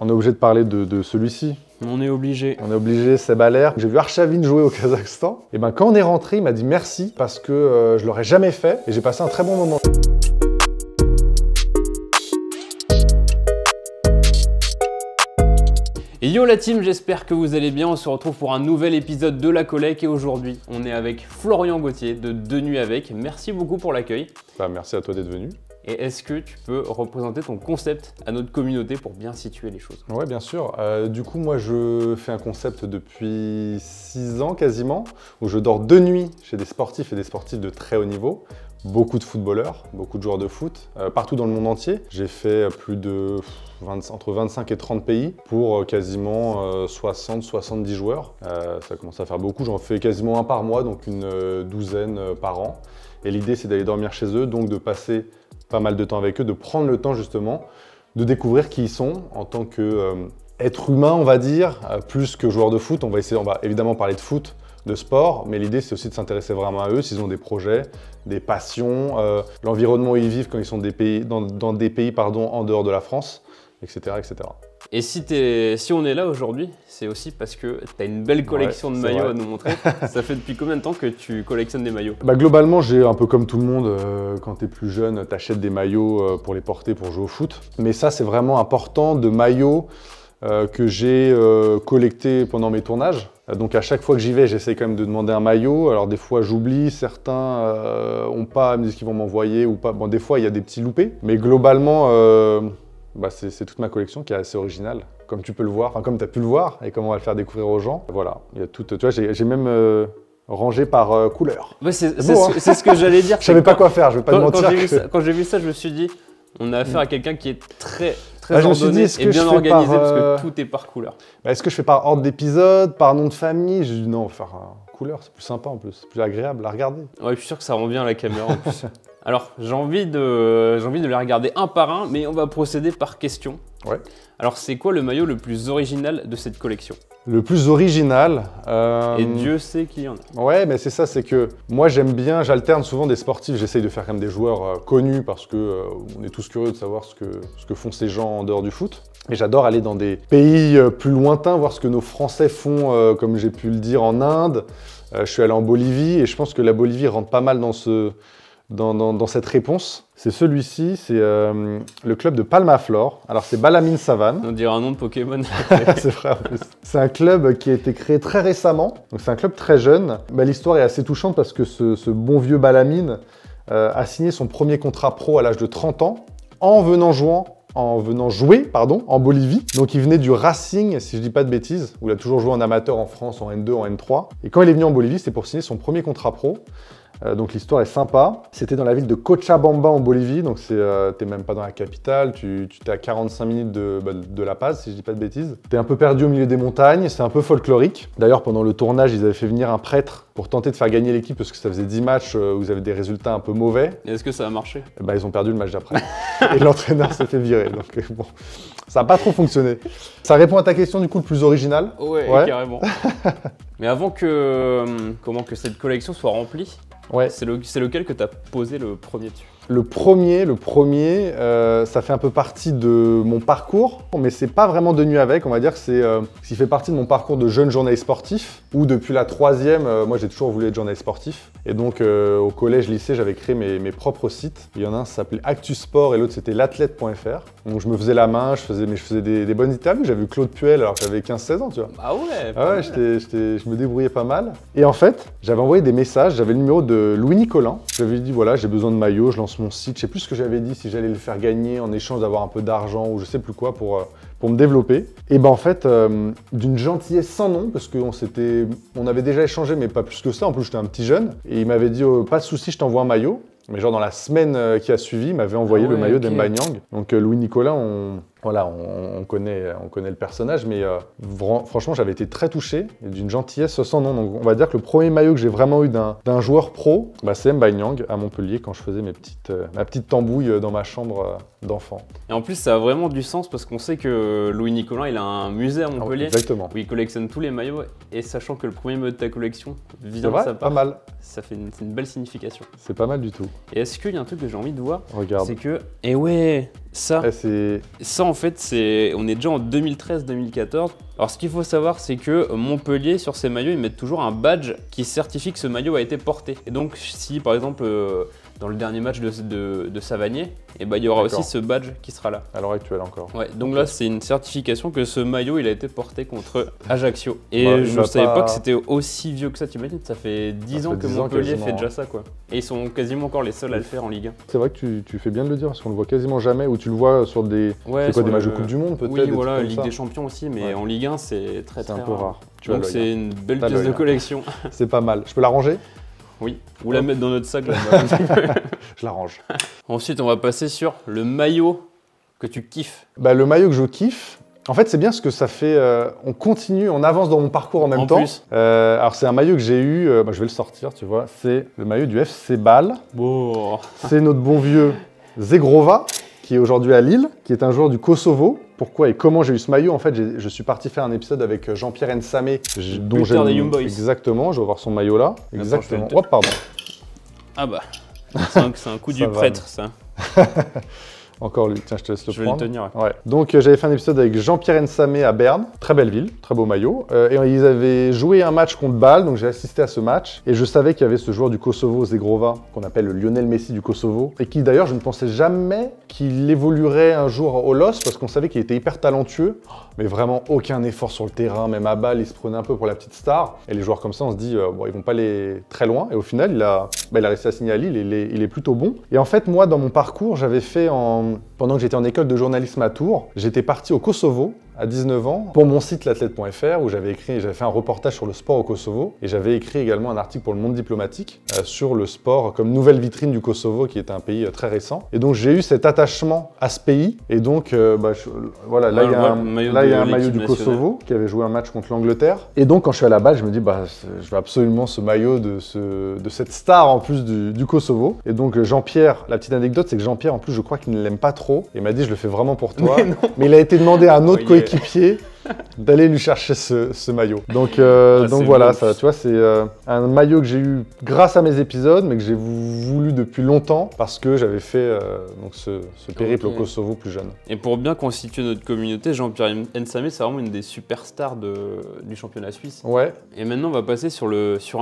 On est obligé de parler de celui-ci. On est obligé. On est obligé, c'est Balère. J'ai vu Arshavin jouer au Kazakhstan. Et ben quand on est rentré, il m'a dit merci parce que je l'aurais jamais fait et j'ai passé un très bon moment. Yo la team, j'espère que vous allez bien, on se retrouve pour un nouvel épisode de La Collec et aujourd'hui on est avec Florian Gauthier de De Nuit Avec. Merci beaucoup pour l'accueil. Bah, merci à toi d'être venu. Et est-ce que tu peux représenter ton concept à notre communauté pour bien situer les choses? Oui, bien sûr. Du coup, moi, je fais un concept depuis 6 ans quasiment, où je dors de nuit chez des sportifs et des sportifs de très haut niveau. Beaucoup de footballeurs, beaucoup de joueurs de foot, partout dans le monde entier. J'ai fait plus de entre 25 et 30 pays pour quasiment 60-70 joueurs. Ça commence à faire beaucoup, j'en fais quasiment un par mois, donc une douzaine par an. Et l'idée, c'est d'aller dormir chez eux, donc de passer pas mal de temps avec eux, de prendre le temps justement de découvrir qui ils sont en tant que être humain, on va dire, plus que joueur de foot. On va évidemment parler de foot, de sport, mais l'idée c'est aussi de s'intéresser vraiment à eux, s'ils ont des projets, des passions, l'environnement où ils vivent quand ils sont dans des pays en dehors de la France, etc. etc. Et si on est là aujourd'hui, c'est aussi parce que tu as une belle collection de maillots à nous montrer. Ça fait depuis combien de temps que tu collectionnes des maillots? Bah, globalement, j'ai un peu comme tout le monde, quand tu es plus jeune, tu achètes des maillots pour les porter, pour jouer au foot. Mais ça, c'est vraiment important de maillots que j'ai collecté pendant mes tournages. Donc à chaque fois que j'y vais, j'essaie quand même de demander un maillot. Alors des fois j'oublie, certains ont pas, me disent qu'ils vont m'envoyer ou pas. Bon, des fois il y a des petits loupés, mais globalement c'est toute ma collection qui est assez originale, comme tu peux le voir, enfin comme tu as pu le voir et comme on va le faire découvrir aux gens. Voilà, il y a tout, tu vois, j'ai même rangé par couleur. Bah, c'est hein. Ce que j'allais dire. Je savais pas quoi faire, je vais pas te mentir. Quand j'ai vu ça, je me suis dit, on a affaire à quelqu'un qui est très ordonné et bien organisé parce que tout est par couleur. Bah, est-ce que je fais par ordre d'épisode, par nom de famille? J'ai dit non, on va faire couleur, c'est plus sympa en plus, c'est plus agréable à regarder. Ouais, je suis sûr que ça rend bien à la caméra en plus. Alors, j'ai envie de les regarder un par un, mais on va procéder par question. Ouais. Alors, c'est quoi le maillot le plus original de cette collection? Le plus original... Et Dieu sait qu'il y en a. Ouais, mais c'est ça, c'est que moi j'aime bien, j'alterne souvent des sportifs, j'essaye de faire quand même des joueurs connus parce que on est tous curieux de savoir ce que font ces gens en dehors du foot. Et j'adore aller dans des pays plus lointains, voir ce que nos Français font, comme j'ai pu le dire, en Inde. Je suis allé en Bolivie et je pense que la Bolivie rentre pas mal dans cette réponse. C'est celui-ci, c'est le club de Palmaflor. Alors c'est Balamine Savane. On dirait un nom de Pokémon. C'est vrai en plus. C'est un club qui a été créé très récemment, donc c'est un club très jeune. Bah, l'histoire est assez touchante parce que ce bon vieux Balamine a signé son premier contrat pro à l'âge de 30 ans en venant jouer en Bolivie. Donc il venait du Racing, si je dis pas de bêtises, où il a toujours joué en amateur en France, en N2, en N3. Et quand il est venu en Bolivie, c'est pour signer son premier contrat pro. Donc l'histoire est sympa. C'était dans la ville de Cochabamba en Bolivie, donc t'es même pas dans la capitale, tu t'es à 45 minutes de La Paz, si je dis pas de bêtises. T'es un peu perdu au milieu des montagnes, c'est un peu folklorique. D'ailleurs, pendant le tournage, ils avaient fait venir un prêtre pour tenter de faire gagner l'équipe parce que ça faisait 10 matchs où ils avaient des résultats un peu mauvais. Est-ce que ça a marché? Bah, ils ont perdu le match d'après. Et l'entraîneur s'est fait virer, donc bon, ça n'a pas trop fonctionné. Ça répond à ta question du coup, le plus original? Ouais. Carrément. Mais avant que cette collection soit remplie, ouais. C'est lequel que tu as posé le premier dessus? Le premier, ça fait un peu partie de mon parcours, mais c'est pas vraiment De Nuit Avec, on va dire que c'est ce qui fait partie de mon parcours de jeune journaliste sportif, où depuis la troisième, moi j'ai toujours voulu être journaliste sportif, et donc au collège, lycée, j'avais créé mes propres sites. Il y en a un qui s'appelait ActuSport et l'autre c'était l'athlète.fr, donc je me faisais la main, je faisais des bonnes interviews, j'avais vu Claude Puel alors que j'avais 15-16 ans, tu vois. Ah ouais? Ah ouais, je me débrouillais pas mal, et en fait, j'avais envoyé des messages, j'avais le numéro de Louis Nicolin, j'avais dit voilà, j'ai besoin de maillot, je lance mon site, je sais plus ce que j'avais dit, si j'allais le faire gagner en échange d'avoir un peu d'argent ou je sais plus quoi pour me développer. Et ben en fait, d'une gentillesse sans nom, parce qu'on avait déjà échangé mais pas plus que ça, en plus j'étais un petit jeune, et il m'avait dit pas de souci, je t'envoie un maillot. Mais genre dans la semaine qui a suivi, il m'avait envoyé le maillot d'Mbaye Niang. Donc Louis Nicolin, on connaît le personnage, mais franchement j'avais été très touché, d'une gentillesse sans nom. Donc on va dire que le premier maillot que j'ai vraiment eu d'un joueur pro, bah, c'est Mbaye Niang à Montpellier quand je faisais ma petite tambouille dans ma chambre d'enfant. Et en plus ça a vraiment du sens parce qu'on sait que Louis Nicolin il a un musée à Montpellier. Exactement. Où il collectionne tous les maillots et sachant que le premier maillot de ta collection vient de sa part, pas mal. Ça fait une belle signification. C'est pas mal du tout. Et est-ce qu'il y a un truc que j'ai envie de voir? Regarde. C'est que, Ça, ouais, ça en fait, on est déjà en 2013-2014. Alors ce qu'il faut savoir, c'est que Montpellier, sur ses maillots, ils mettent toujours un badge qui certifie que ce maillot a été porté. Et donc si par exemple, dans le dernier match de Savanier, eh ben, il y aura aussi ce badge qui sera là. À l'heure actuelle encore. Ouais, donc là, c'est une certification que ce maillot, il a été porté contre Ajaccio. Et bah, je ne savais pas que c'était aussi vieux que ça, tu imagines, ça fait 10 ans que Montpellier fait déjà ça, quoi. Et ils sont quasiment encore les seuls à le faire en Ligue 1. C'est vrai que tu fais bien de le dire, parce qu'on le voit quasiment jamais, ou tu le vois sur des, des matchs de Coupe du Monde peut-être. Oui, voilà, Ligue des Champions aussi, mais en Ligue 1, c'est très très rare. Donc c'est une belle pièce de collection. C'est pas mal. Je peux la ranger ? Oui, ou la mettre dans notre sac là-bas. Je la range. Ensuite, on va passer sur le maillot que tu kiffes. Bah, le maillot que je kiffe, en fait, c'est bien ce que ça fait. On continue, on avance dans mon parcours en même temps. Alors, c'est un maillot que j'ai eu, bah, je vais le sortir, tu vois. C'est le maillot du FC Bâle. Oh. C'est notre bon vieux Zhegrova, qui est aujourd'hui à Lille, qui est un joueur du Kosovo. Pourquoi et comment j'ai eu ce maillot? En fait, je suis parti faire un épisode avec Jean-Pierre Nsame, dont j'ai exactement. Je vais voir son maillot là. Exactement. Attends, oh pardon. Ah bah, c'est un coup du prêtre, ça. Encore lui. Tiens, je te laisse le prendre. Je vais le tenir. Ouais. Donc j'avais fait un épisode avec Jean-Pierre Nsame à Berne. Très belle ville, très beau maillot. Et ils avaient joué un match contre Bâle, donc j'ai assisté à ce match. Et je savais qu'il y avait ce joueur du Kosovo, Zhegrova, qu'on appelle le Lionel Messi du Kosovo. Et qui d'ailleurs, je ne pensais jamais qu'il évoluerait un jour au LOS, parce qu'on savait qu'il était hyper talentueux. Mais vraiment aucun effort sur le terrain, même à Bâle, il se prenait un peu pour la petite star. Et les joueurs comme ça, on se dit, bon, ils vont pas aller très loin. Et au final, il a réussi à signer à Lille, il est plutôt bon. Et en fait, moi, dans mon parcours, j'avais fait pendant que j'étais en école de journalisme à Tours, j'étais parti au Kosovo à 19 ans pour mon site l'athlète.fr où j'avais fait un reportage sur le sport au Kosovo et j'avais écrit également un article pour Le Monde Diplomatique sur le sport comme nouvelle vitrine du Kosovo qui est un pays très récent. Et donc j'ai eu cet attachement à ce pays et donc voilà, là il y a un maillot du Kosovo qui avait joué un match contre l'Angleterre. Et donc quand je suis à la balle, je me dis bah je veux absolument ce maillot de cette star en plus du Kosovo. Et donc Jean-Pierre, la petite anecdote c'est que Jean-Pierre en plus je crois qu'il ne l'aime pas trop et m'a dit je le fais vraiment pour toi. Mais il a été demandé à un autre coéquipier d'aller lui chercher ce maillot. Donc, donc voilà, ça, tu vois, c'est un maillot que j'ai eu grâce à mes épisodes, mais que j'ai voulu depuis longtemps parce que j'avais fait donc ce périple au Kosovo plus jeune. Et pour bien constituer notre communauté, Jean-Pierre Nsame, c'est vraiment une des superstars du championnat suisse. Ouais. Et maintenant, on va passer sur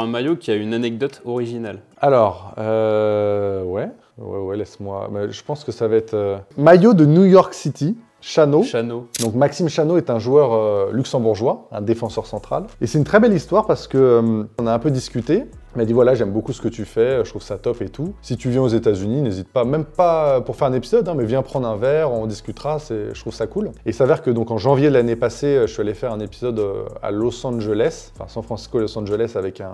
un maillot qui a une anecdote originale. Alors, ouais, laisse-moi. Je pense que ça va être maillot de New York City. Chano. Donc Maxime Chano est un joueur luxembourgeois, un défenseur central. Et c'est une très belle histoire parce que on a un peu discuté. Il m'a dit voilà, j'aime beaucoup ce que tu fais, je trouve ça top et tout. Si tu viens aux États-Unis, n'hésite pas, même pas pour faire un épisode, hein, mais viens prendre un verre, on discutera, je trouve ça cool. Et il s'avère que donc en janvier de l'année passée, je suis allé faire un épisode à Los Angeles, enfin San Francisco, Los Angeles avec un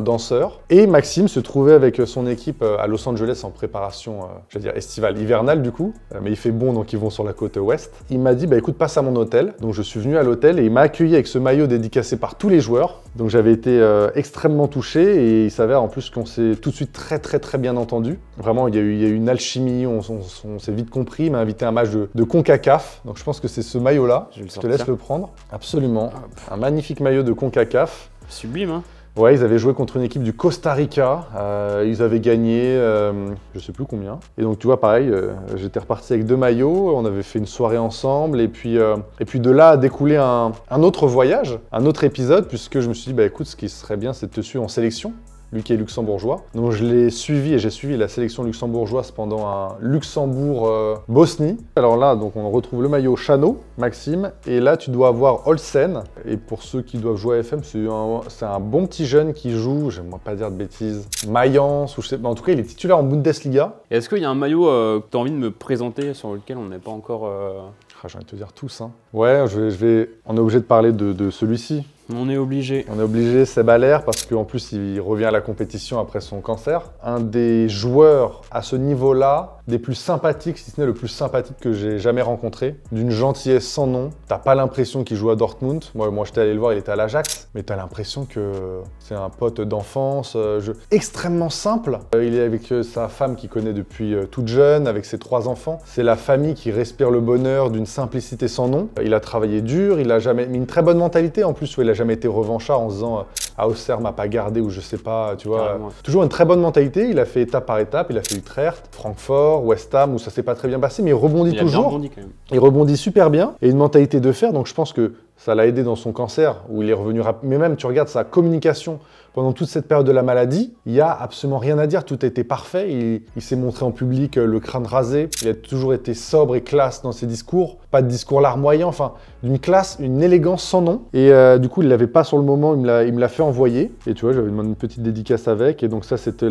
danseur. Et Maxime se trouvait avec son équipe à Los Angeles en préparation, je veux dire estivale, hivernale du coup. Mais il fait bon, donc ils vont sur la côte ouest. Il m'a dit, bah écoute, passe à mon hôtel. Donc je suis venu à l'hôtel et il m'a accueilli avec ce maillot dédicacé par tous les joueurs. Donc j'avais été extrêmement touché et il s'avère en plus qu'on s'est tout de suite très bien entendu. Vraiment, il y a eu une alchimie, on s'est vite compris. Il m'a invité à un match de CONCACAF. Donc je pense que c'est ce maillot-là. Je te laisse le prendre. Absolument. Un magnifique maillot de CONCACAF. Sublime, hein? Ouais, ils avaient joué contre une équipe du Costa Rica, ils avaient gagné je sais plus combien. Et donc tu vois pareil, j'étais reparti avec deux maillots, on avait fait une soirée ensemble et puis de là a découlé un autre voyage, un autre épisode puisque je me suis dit bah écoute ce qui serait bien c'est de te suivre en sélection. Lui qui est luxembourgeois. Donc je l'ai suivi et j'ai suivi la sélection luxembourgeoise pendant un Luxembourg-Bosnie. Alors là, donc on retrouve le maillot Chano, Maxime, et là tu dois avoir Olsen. Et pour ceux qui doivent jouer à FM, c'est un bon petit jeune qui joue, j'aimerais pas dire de bêtises, Mayence, ou je sais pas, en tout cas il est titulaire en Bundesliga. Est-ce qu'il y a un maillot que tu as envie de me présenter sur lequel on n'est pas encore... Ah, j'ai envie de te dire tous, hein. Ouais, on est obligé de parler de celui-ci. On est obligé, c'est Balère, parce qu'en plus, il revient à la compétition après son cancer. Un des joueurs à ce niveau-là, des plus sympathiques, si ce n'est le plus sympathique que j'ai jamais rencontré. D'une gentillesse sans nom. T'as pas l'impression qu'il joue à Dortmund. Moi j'étais allé le voir, il était à l'Ajax. Mais t'as l'impression que c'est un pote d'enfance. Extrêmement simple. Il est avec sa femme qu'il connaît depuis toute jeune, avec ses 3 enfants. C'est la famille qui respire le bonheur d'une simplicité sans nom. Il a travaillé dur, il a jamais mis une très bonne mentalité en plus. Où il a jamais été revanchard en se disant ah, Auxerre m'a pas gardé ou je sais pas, tu vois. Toujours une très bonne mentalité. Il a fait étape par étape. Il a fait Utrecht, Francfort, Palmaflor, West Ham, où ça s'est pas très bien passé, mais il rebondit toujours. Rebondi quand même. Il rebondit super bien et une mentalité de fer, donc je pense que ça l'a aidé dans son cancer, où il est revenu rapidement. Mais même, tu regardes sa communication pendant toute cette période de la maladie, il n'y a absolument rien à dire, tout était parfait. Il s'est montré en public le crâne rasé, il a toujours été sobre et classe dans ses discours, pas de discours larmoyant, enfin, d'une classe, une élégance sans nom. Et du coup, il ne l'avait pas sur le moment, il me l'a fait envoyer. Et tu vois, j'avais demandé une petite dédicace avec, et donc ça, c'était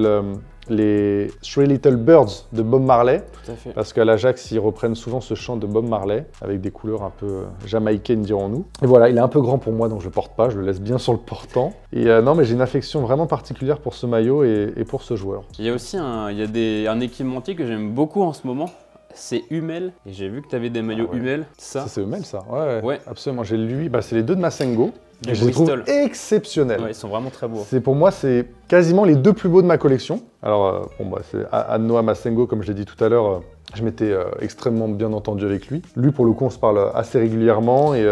les Three Little Birds de Bob Marley. Tout à fait. Parce qu'à l'Ajax, ils reprennent souvent ce chant de Bob Marley, avec des couleurs un peu jamaïcaines, dirons-nous. Et voilà, il est un peu grand pour moi, donc je ne le porte pas, je le laisse bien sur le portant. Et non, mais j'ai une affection vraiment particulière pour ce maillot et pour ce joueur. Il y a aussi un équipementier que j'aime beaucoup en ce moment. C'est Hummel, et j'ai vu que tu avais des maillots Hummel. Ça, c'est Hummel, ça, ouais, absolument. J'ai lui, bah, c'est les deux de Massengo. Et je les trouve exceptionnels. Ouais, ils sont vraiment très beaux. Pour moi, c'est quasiment les deux plus beaux de ma collection. Alors, bon, bah, c'est Noah Massengo, comme je l'ai dit tout à l'heure, je m'étais extrêmement bien entendu avec lui. Lui, pour le coup, on se parle assez régulièrement. Et,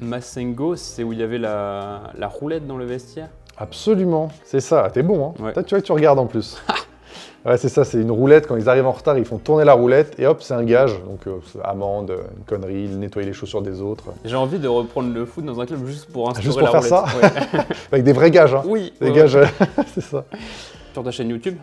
Massengo, c'est où il y avait la roulette dans le vestiaire? Absolument, c'est ça. T'es bon, hein? Ouais. Tu vois que tu regardes en plus. Ouais, c'est ça, c'est une roulette. Quand ils arrivent en retard, ils font tourner la roulette et hop, c'est un gage. Donc, amende, une connerie, nettoyer les chaussures des autres. J'ai envie de reprendre le foot dans un club juste pour instaurer la roulette. Juste pour faire ça, ouais. Avec des vrais gages, hein. Oui. Des gages, c'est ça. Sur ta chaîne YouTube,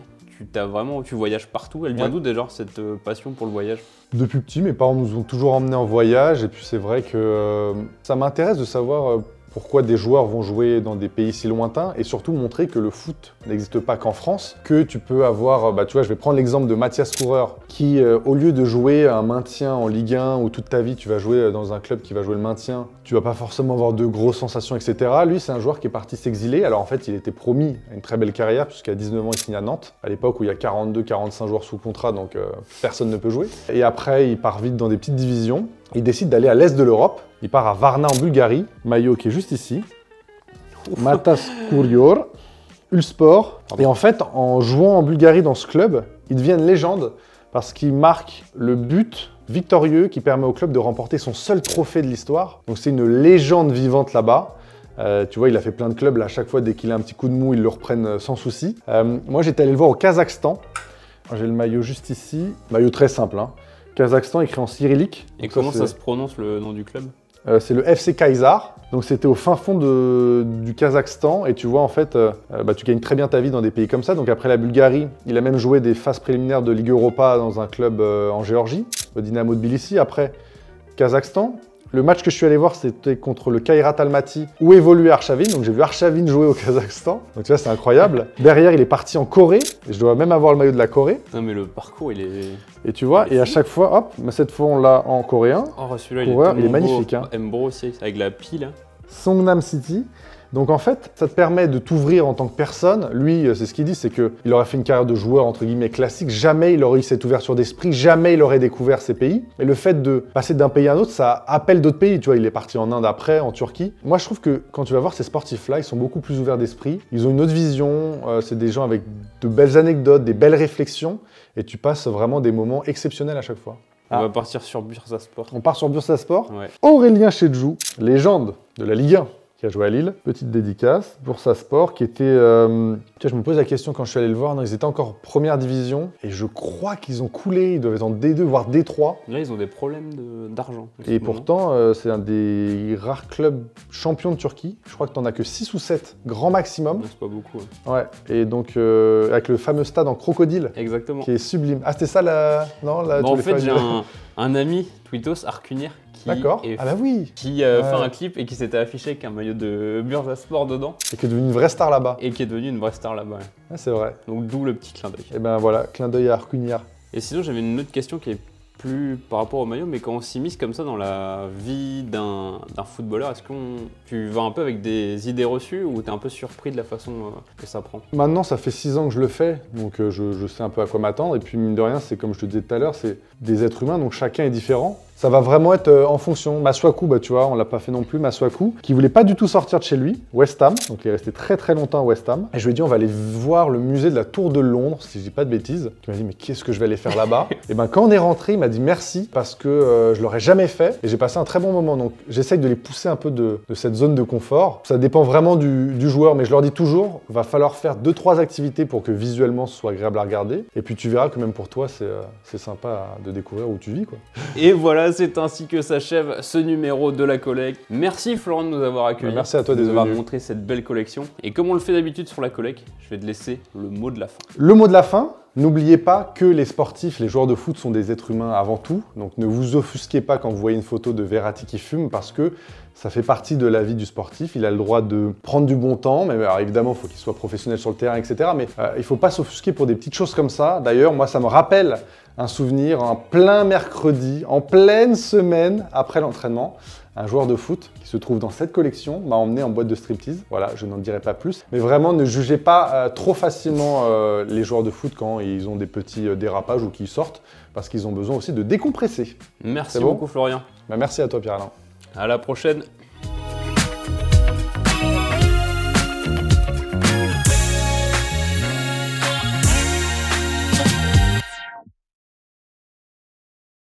tu voyages partout. Elle vient d'où déjà cette passion pour le voyage? Depuis petit, mes parents nous ont toujours emmenés en voyage. Et puis, c'est vrai que ça m'intéresse de savoir pourquoi des joueurs vont jouer dans des pays si lointains, et surtout montrer que le foot n'existe pas qu'en France, que tu peux avoir, bah tu vois, je vais prendre l'exemple de Mathias Coureur, qui au lieu de jouer un maintien en Ligue 1, où toute ta vie tu vas jouer dans un club qui va jouer le maintien, tu vas pas forcément avoir de grosses sensations, etc. Lui, c'est un joueur qui est parti s'exiler. Alors en fait, il était promis à une très belle carrière, puisqu'à 19 ans, il signe à Nantes, à l'époque où il y a 42-45 joueurs sous contrat, donc personne ne peut jouer. Et après, il part vite dans des petites divisions. Il décide d'aller à l'est de l'Europe. Il part à Varna en Bulgarie, maillot qui est juste ici, Mathias Coureur, Ulspor. Et en fait, en jouant en Bulgarie dans ce club, il devient une légende parce qu'il marque le but victorieux qui permet au club de remporter son seul trophée de l'histoire. Donc c'est une légende vivante là-bas. Tu vois, il a fait plein de clubs. Là, à chaque fois, dès qu'il a un petit coup de mou, ils le reprennent sans souci. Moi, j'étais allé le voir au Kazakhstan. J'ai le maillot juste ici, maillot très simple, hein. Kazakhstan, écrit en cyrillique. Et donc comment ça se prononce le nom du club? C'est le FC Kaysar. Donc c'était au fin fond du Kazakhstan. Et tu vois, en fait, tu gagnes très bien ta vie dans des pays comme ça. Donc après la Bulgarie, il a même joué des phases préliminaires de Ligue Europa dans un club en Géorgie, au Dynamo de Tbilissi. Après, Kazakhstan. Le match que je suis allé voir, c'était contre le Kairat Almaty, où évoluait Arshavin. Donc j'ai vu Arshavin jouer au Kazakhstan. Donc tu vois, c'est incroyable. Derrière, il est parti en Corée. Et je dois même avoir le maillot de la Corée. Non, mais le parcours, il est. Et tu vois, et à chaque fois, hop, mais cette fois, on l'a en coréen. Oh, celui-là, il est magnifique. Hein. Mbro aussi, avec la pile. Hein. Songnam City. Donc en fait, ça te permet de t'ouvrir en tant que personne. Lui, c'est ce qu'il dit, c'est qu'il aurait fait une carrière de joueur entre guillemets classique, jamais il aurait eu cette ouverture d'esprit, jamais il aurait découvert ces pays. Et le fait de passer d'un pays à un autre, ça appelle d'autres pays. Tu vois, il est parti en Inde après, en Turquie. Moi, je trouve que quand tu vas voir ces sportifs-là, ils sont beaucoup plus ouverts d'esprit. Ils ont une autre vision, c'est des gens avec de belles anecdotes, des belles réflexions. Et tu passes vraiment des moments exceptionnels à chaque fois. On va partir sur Bursaspor. On part sur Bursaspor. Ouais. Aurélien Chedjou, légende de la Ligue 1. Qui a joué à Lille. Petite dédicace pour Bursaspor qui était... Tu vois, je me pose la question quand je suis allé le voir. Non, ils étaient encore première division et je crois qu'ils ont coulé. Ils doivent être en D2, voire D3. Là, ils ont des problèmes d'argent. Et pourtant, c'est un des rares clubs champions de Turquie. Je crois que t'en as que 6 ou 7, grand maximum. C'est pas beaucoup. Ouais. Et donc, avec le fameux stade en crocodile. Exactement. Qui est sublime. Ah, c'était ça la... Non, la... Bon, en fait, j'ai un ami, Twitos Arcunier. D'accord. Ah bah oui. Qui fait un clip et qui s'était affiché avec un maillot de Bursaspor dedans. Et qui est devenu une vraie star là-bas. Ouais. Ah, c'est vrai. Donc d'où le petit clin d'œil. Et ben voilà, clin d'œil à Arcuniar. Et sinon j'avais une autre question qui est plus par rapport au maillot, mais quand on s'immisce comme ça dans la vie d'un footballeur, est-ce que tu vas un peu avec des idées reçues ou t'es un peu surpris de la façon que ça prend? Maintenant, ça fait 6 ans que je le fais, donc je sais un peu à quoi m'attendre. Et puis mine de rien, c'est comme je te disais tout à l'heure, c'est des êtres humains, donc chacun est différent. Ça va vraiment être en fonction. Masuaku, bah, tu vois, on l'a pas fait non plus. Masuaku, qui voulait pas du tout sortir de chez lui, West Ham. Donc il est resté très très longtemps à West Ham. Et je lui ai dit, on va aller voir le musée de la Tour de Londres, si je dis pas de bêtises. Il m'a dit, mais qu'est-ce que je vais aller faire là-bas? Et ben quand on est rentré, il m'a dit merci parce que je l'aurais jamais fait. Et j'ai passé un très bon moment. Donc j'essaye de les pousser un peu de cette zone de confort. Ça dépend vraiment du joueur, mais je leur dis toujours, va falloir faire 2-3 activités pour que visuellement ce soit agréable à regarder. Et puis tu verras que même pour toi, c'est sympa de découvrir où tu vis, quoi. Et voilà. C'est ainsi que s'achève ce numéro de La Collec. Merci Florian de nous avoir accueillis. Merci à toi de nous avoir montré cette belle collection. Et comme on le fait d'habitude sur La Collec, je vais te laisser le mot de la fin. Le mot de la fin, n'oubliez pas que les sportifs, les joueurs de foot sont des êtres humains avant tout. Donc ne vous offusquez pas quand vous voyez une photo de Verratti qui fume parce que ça fait partie de la vie du sportif. Il a le droit de prendre du bon temps. Mais alors évidemment, il faut qu'il soit professionnel sur le terrain, etc. Mais il ne faut pas s'offusquer pour des petites choses comme ça. D'ailleurs, moi, ça me rappelle un souvenir, en plein mercredi, en pleine semaine après l'entraînement, un joueur de foot qui se trouve dans cette collection m'a emmené en boîte de striptease. Voilà, je n'en dirai pas plus. Mais vraiment, ne jugez pas trop facilement les joueurs de foot quand ils ont des petits dérapages ou qu'ils sortent, parce qu'ils ont besoin aussi de décompresser. Merci beaucoup, Florian. Bah, merci à toi, Pierre-Alain. À la prochaine.